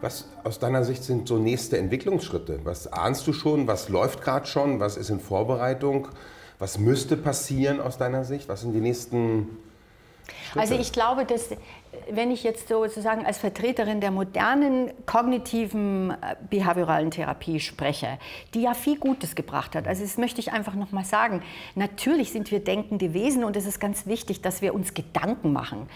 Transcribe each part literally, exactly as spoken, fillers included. Was aus deiner Sicht sind so nächste Entwicklungsschritte? Was ahnst du schon? Was läuft gerade schon? Was ist in Vorbereitung? Was müsste passieren aus deiner Sicht? Was sind die nächsten Schritte? Also ich glaube, dass wenn ich jetzt sozusagen als Vertreterin der modernen kognitiven behavioralen Therapie spreche, die ja viel Gutes gebracht hat. Also das möchte ich einfach noch mal sagen. Natürlich sind wir denkende Wesen und es ist ganz wichtig, dass wir uns Gedanken machen.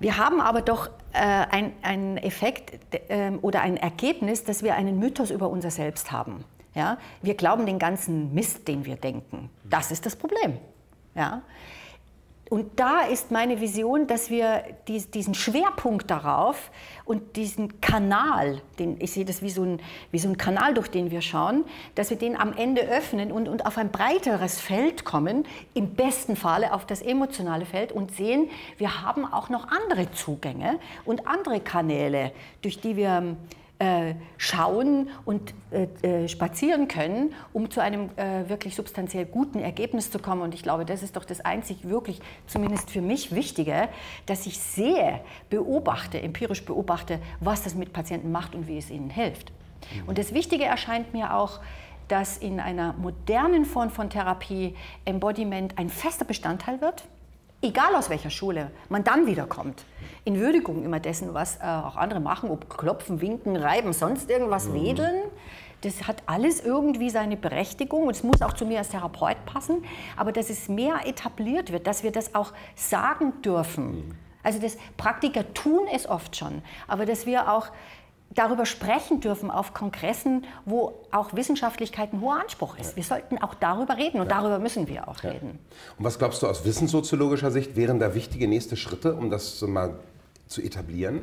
Wir haben aber doch äh, einen Effekt äh, oder ein Ergebnis, dass wir einen Mythos über unser Selbst haben. Ja? Wir glauben den ganzen Mist, den wir denken. Das ist das Problem. Ja? Und da ist meine Vision, dass wir dies, diesen Schwerpunkt darauf und diesen Kanal, den, ich sehe das wie so, ein, wie so ein Kanal, durch den wir schauen, dass wir den am Ende öffnen und, und auf ein breiteres Feld kommen, im besten Falle auf das emotionale Feld und sehen, wir haben auch noch andere Zugänge und andere Kanäle, durch die wir äh, schauen und äh, äh, spazieren können, um zu einem äh, wirklich substanziell guten Ergebnis zu kommen. Und ich glaube, das ist doch das einzig wirklich, zumindest für mich, Wichtige, dass ich sehe, beobachte, empirisch beobachte, was das mit Patienten macht und wie es ihnen hilft. Und das Wichtige erscheint mir auch, dass in einer modernen Form von Therapie Embodiment ein fester Bestandteil wird. Egal aus welcher Schule man dann wiederkommt, in Würdigung immer dessen, was äh, auch andere machen, ob klopfen, winken, reiben, sonst irgendwas, mhm. wedeln, das hat alles irgendwie seine Berechtigung und es muss auch zu mir als Therapeut passen, aber dass es mehr etabliert wird, dass wir das auch sagen dürfen. Mhm. Also das Praktiker tun es oft schon, aber dass wir auch darüber sprechen dürfen auf Kongressen, wo auch Wissenschaftlichkeit ein hoher Anspruch ist. Ja. Wir sollten auch darüber reden und ja. darüber müssen wir auch ja. reden. Und was glaubst du aus wissenssoziologischer Sicht, wären da wichtige nächste Schritte, um das mal zu etablieren?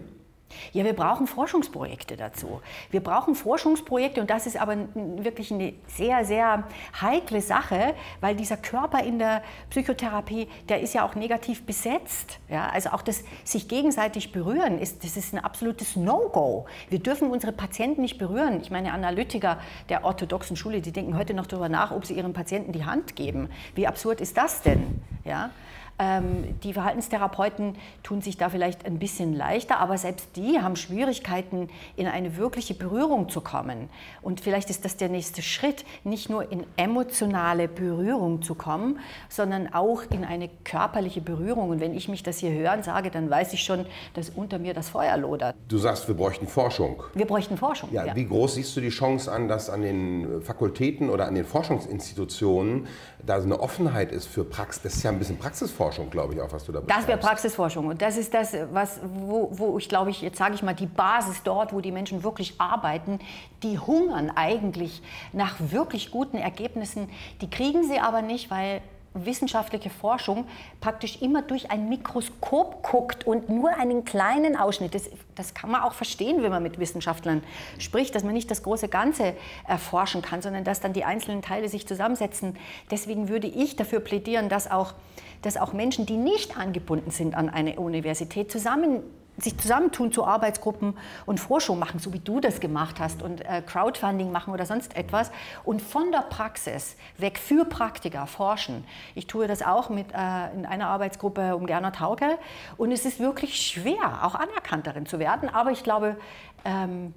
Ja, wir brauchen Forschungsprojekte dazu. Wir brauchen Forschungsprojekte und das ist aber wirklich eine sehr, sehr heikle Sache, weil dieser Körper in der Psychotherapie, der ist ja auch negativ besetzt. Ja, also auch das sich gegenseitig berühren, ist, das ist ein absolutes No-Go. Wir dürfen unsere Patienten nicht berühren. Ich meine, Analytiker der orthodoxen Schule, die denken heute noch darüber nach, ob sie ihren Patienten die Hand geben. Wie absurd ist das denn? Ja? Ähm, die Verhaltenstherapeuten tun sich da vielleicht ein bisschen leichter, aber selbst die haben Schwierigkeiten, in eine wirkliche Berührung zu kommen. Und vielleicht ist das der nächste Schritt, nicht nur in emotionale Berührung zu kommen, sondern auch in eine körperliche Berührung. Und wenn ich mich das hier hören sage, dann weiß ich schon, dass unter mir das Feuer lodert. Du sagst, wir bräuchten Forschung. Wir bräuchten Forschung, ja. ja. Wie groß siehst du die Chance an, dass an den Fakultäten oder an den Forschungsinstitutionen da so eine Offenheit ist für Praxis? Das ist ja ein bisschen Praxisforschung, glaube ich, auch, was du da beschreibst. Das wäre Praxisforschung und das ist das, was, wo, wo ich glaube ich, jetzt sage ich mal, die Basis dort, wo die Menschen wirklich arbeiten, die hungern eigentlich nach wirklich guten Ergebnissen. Die kriegen sie aber nicht, weil wissenschaftliche Forschung praktisch immer durch ein Mikroskop guckt und nur einen kleinen Ausschnitt. Das, das kann man auch verstehen, wenn man mit Wissenschaftlern spricht, dass man nicht das große Ganze erforschen kann, sondern dass dann die einzelnen Teile sich zusammensetzen. Deswegen würde ich dafür plädieren, dass auch, dass auch Menschen, die nicht angebunden sind an eine Universität, zusammen sich zusammentun zu Arbeitsgruppen und Forschung machen, so wie du das gemacht hast, und äh, Crowdfunding machen oder sonst etwas und von der Praxis weg für Praktiker forschen. Ich tue das auch mit, äh, in einer Arbeitsgruppe um Gernot Hauke und es ist wirklich schwer, auch anerkannt darin zu werden, aber ich glaube, ähm,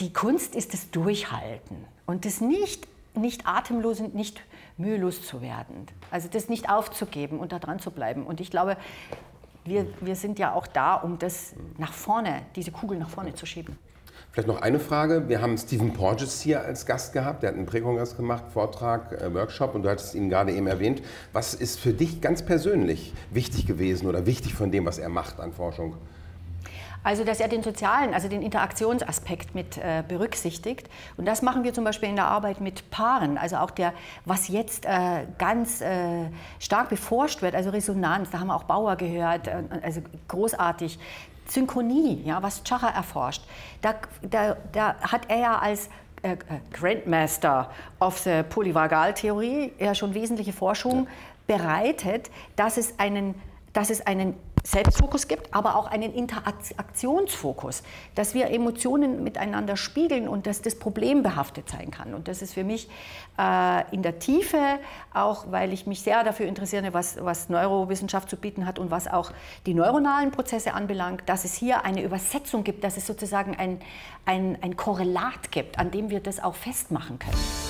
die Kunst ist das Durchhalten und das nicht, nicht atemlos und nicht mühelos zu werden, also das nicht aufzugeben und da dran zu bleiben und ich glaube, Wir, wir sind ja auch da, um das nach vorne, diese Kugel nach vorne zu schieben. Vielleicht noch eine Frage. Wir haben Stephen Porges hier als Gast gehabt. Der hat einen Präkongress gemacht, Vortrag, Workshop und du hattest ihn gerade eben erwähnt. Was ist für dich ganz persönlich wichtig gewesen oder wichtig von dem, was er macht an Forschung? Also, dass er den sozialen, also den Interaktionsaspekt mit äh, berücksichtigt. Und das machen wir zum Beispiel in der Arbeit mit Paaren. Also auch der, was jetzt äh, ganz äh, stark beforscht wird, also Resonanz, da haben wir auch Bauer gehört, äh, also großartig. Synchronie, ja, was Chara erforscht, da, da, da hat er ja als äh, Grandmaster of the Polyvagal-Theorie ja schon wesentliche Forschung ja. bereitet, dass es einen, dass es einen Selbstfokus gibt, aber auch einen Interaktionsfokus, dass wir Emotionen miteinander spiegeln und dass das problembehaftet sein kann. Und das ist für mich äh, in der Tiefe, auch weil ich mich sehr dafür interessiere, was, was Neurowissenschaft zu bieten hat und was auch die neuronalen Prozesse anbelangt, dass es hier eine Übersetzung gibt, dass es sozusagen ein, ein, ein Korrelat gibt, an dem wir das auch festmachen können.